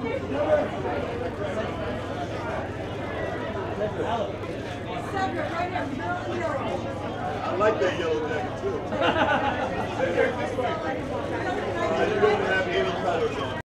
I like that yellow jacket too.